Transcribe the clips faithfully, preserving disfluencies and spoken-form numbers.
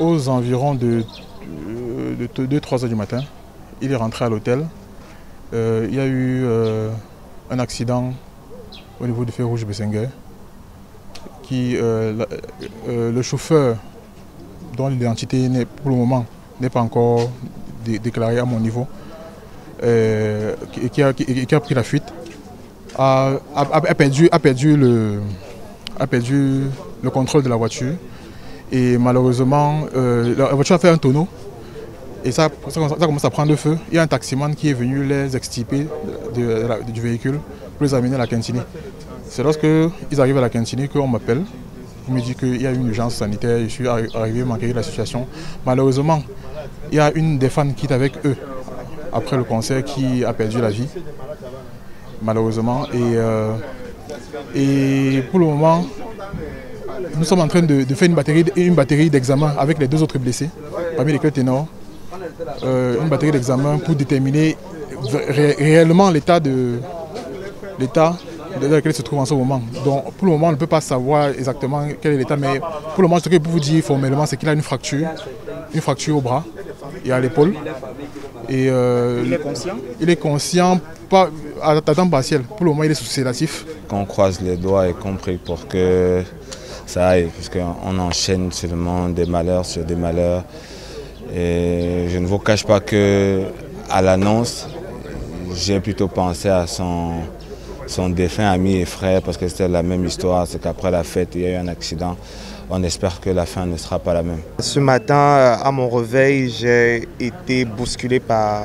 Aux environs de, de, de deux à trois heures du matin, il est rentré à l'hôtel. Euh, il y a eu euh, un accident au niveau du feu rouge Bessengue. Qui, euh, la, euh, le chauffeur, dont l'identité pour le moment n'est pas encore dé, déclarée à mon niveau, euh, et qui a, qui, qui a pris la fuite, a, a, a, perdu, a, perdu le, a perdu le contrôle de la voiture. Et malheureusement, euh, la voiture a fait un tonneau et ça, ça, ça commence à prendre feu. Il y a un taximan qui est venu les extirper de, de, de la, du véhicule pour les amener à la cantine. C'est lorsqu'ils arrivent à la cantine qu'on m'appelle. On me dit qu'il y a une urgence sanitaire, je suis arrivé manquer la situation. Malheureusement, il y a une des fans qui est avec eux après le concert qui a perdu la vie, malheureusement. Et, euh, et pour le moment, nous sommes en train de, de faire une batterie, une batterie d'examen avec les deux autres blessés, parmi lesquels Ténor. Euh, une batterie d'examen pour déterminer ré réellement l'état de l'état dans lequel se trouve en ce moment. Donc pour le moment, on ne peut pas savoir exactement quel est l'état, mais pour le moment, ce que je peux vous dire formellement, c'est qu'il a une fracture, une fracture au bras et à l'épaule. Et euh, il est conscient Il est conscient, pas à temps partiel. Pour le moment, il est sous sédatif. Qu'on croise les doigts et qu'on prie pour que ça aille, puisqu'on enchaîne seulement des malheurs sur des malheurs. Et je ne vous cache pas qu'à l'annonce, j'ai plutôt pensé à son, son défunt ami et frère, parce que c'était la même histoire, c'est qu'après la fête, il y a eu un accident. On espère que la fin ne sera pas la même. Ce matin, à mon réveil, j'ai été bousculé par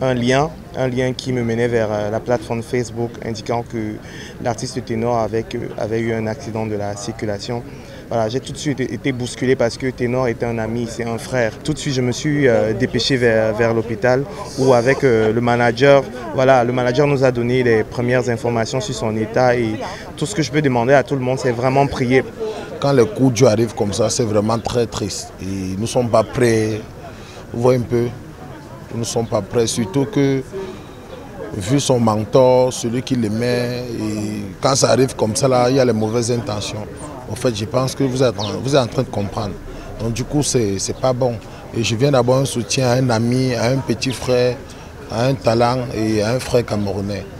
un lien, un lien qui me menait vers la plateforme Facebook, indiquant que l'artiste Ténor avait, avait eu un accident de la circulation. Voilà, j'ai tout de suite été bousculé parce que Ténor était un ami, c'est un frère. Tout de suite, je me suis euh, dépêché vers, vers l'hôpital où avec euh, le manager, voilà, le manager nous a donné les premières informations sur son état et tout ce que je peux demander à tout le monde, c'est vraiment prier. Quand le coup dur arrive comme ça, c'est vraiment très triste. Et nous ne sommes pas prêts, vous voyez un peu, nous ne sommes pas prêts, surtout que vu son mentor, celui qui le met, et quand ça arrive comme ça, là, il y a les mauvaises intentions. En fait, je pense que vous êtes en, vous êtes en train de comprendre. Donc du coup, c'est c'est pas bon. Et je viens d'abord un soutien à un ami, à un petit frère, à un talent et à un frère camerounais.